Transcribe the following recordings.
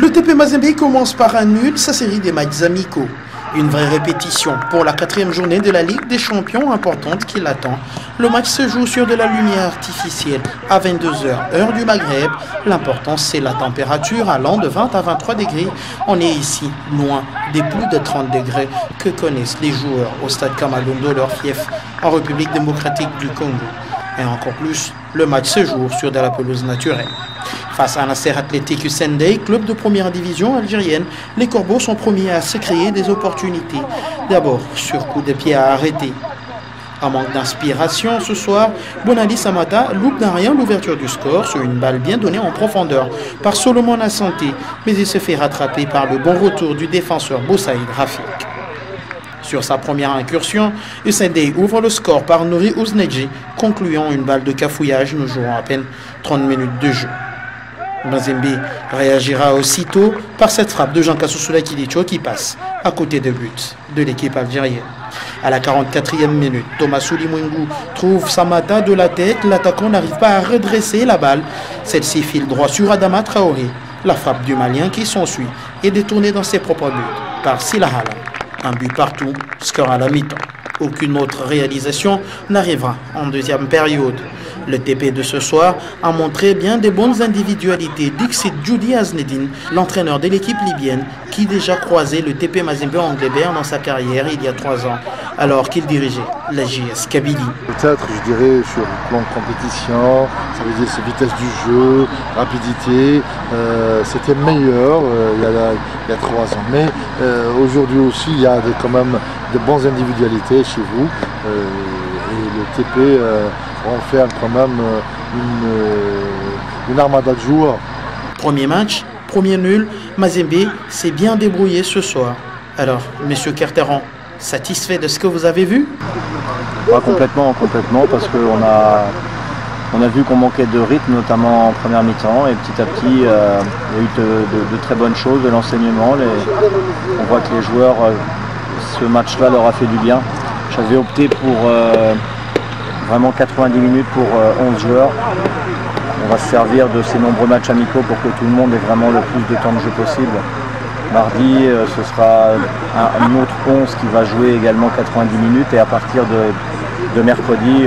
Le TP Mazembe commence par un nul sa série des matchs amicaux. Une vraie répétition pour la quatrième journée de la Ligue des champions importante qui l'attend. Le match se joue sur de la lumière artificielle à 22h, heure du Maghreb. L'important, c'est la température allant de 20 à 23 degrés. On est ici, loin des plus de 30 degrés que connaissent les joueurs au stade Kamalondo, leur fief en République démocratique du Congo. Et encore plus, le match se joue sur de la pelouse naturelle. Face à Nasr Athlétique d'Hussein Dey, club de première division algérienne, les Corbeaux sont premiers à se créer des opportunités. D'abord, sur coup de pied à arrêter. En manque d'inspiration, ce soir, Bonali Samata loupe d'un rien l'ouverture du score sur une balle bien donnée en profondeur par Solomon Asante, mais il se fait rattraper par le bon retour du défenseur Boussaïd Rafik. Sur sa première incursion, Hussein Dey ouvre le score par Nouri Ousneji, concluant une balle de cafouillage, nous jouons à peine 30 minutes de jeu. Mazembe réagira aussitôt par cette frappe de Jean-Casso Soula Kidicho qui passe à côté de but de l'équipe algérienne. À la 44e minute, Thomas Oulimouengou trouve Samata de la tête. L'attaquant n'arrive pas à redresser la balle. Celle-ci file droit sur Adama Traoré. La frappe du Malien qui s'ensuit est détournée dans ses propres buts par Silahala. Un but partout, score à la mi-temps. Aucune autre réalisation n'arrivera en deuxième période. Le TP de ce soir a montré bien des bonnes individualités d'Aït Djoudi, l'entraîneur de l'équipe libyenne qui déjà croisait le TP Mazembe Anglébert dans sa carrière il y a 3 ans, alors qu'il dirigeait la JS Kabylie. Peut-être, je dirais, sur le plan de compétition, ça veut dire vitesse du jeu, rapidité, c'était meilleur il y a 3 ans. Mais aujourd'hui aussi, il y a quand même de bonnes individualités chez vous. Et le TP renferme quand même une armada de joueurs. Premier match, premier nul, Mazembe s'est bien débrouillé ce soir. Alors, monsieur Carteron, satisfait de ce que vous avez vu? Pas complètement, parce qu'on a vu qu'on manquait de rythme, notamment en première mi-temps, et petit à petit, il y a eu de très bonnes choses, de l'enseignement. On voit que les joueurs, ce match-là leur a fait du bien. J'avais opté pour vraiment 90 minutes pour 11 joueurs. On va se servir de ces nombreux matchs amicaux pour que tout le monde ait vraiment le plus de temps de jeu possible. Mardi, ce sera un autre 11 qui va jouer également 90 minutes. Et à partir de mercredi,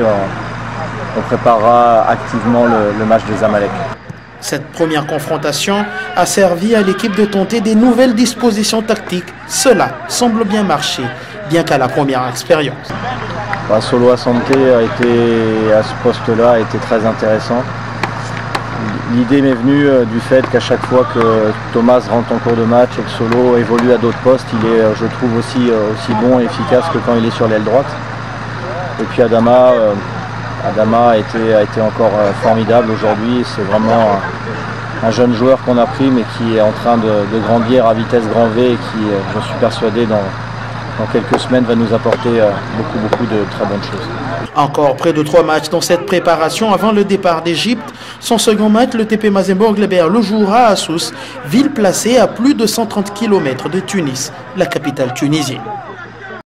on préparera activement le match des Amalek. Cette première confrontation a servi à l'équipe de tenter des nouvelles dispositions tactiques. Cela semble bien marcher, bien qu'à la première expérience. Bah, Solo Asante a été à ce poste-là, a été très intéressant. L'idée m'est venue du fait qu'à chaque fois que Thomas rentre en cours de match et que Solo évolue à d'autres postes, il est, je trouve, aussi bon et efficace que quand il est sur l'aile droite. Et puis Adama a été encore formidable aujourd'hui. C'est vraiment un jeune joueur qu'on a pris, mais qui est en train de grandir à vitesse grand V et qui, je suis persuadé, dans quelques semaines, va nous apporter beaucoup de très bonnes choses. Encore près de 3 matchs dans cette préparation avant le départ d'Égypte. Son second match, le TP Mazembe Anglébert le jouera à Sousse, ville placée à plus de 130 km de Tunis, la capitale tunisienne.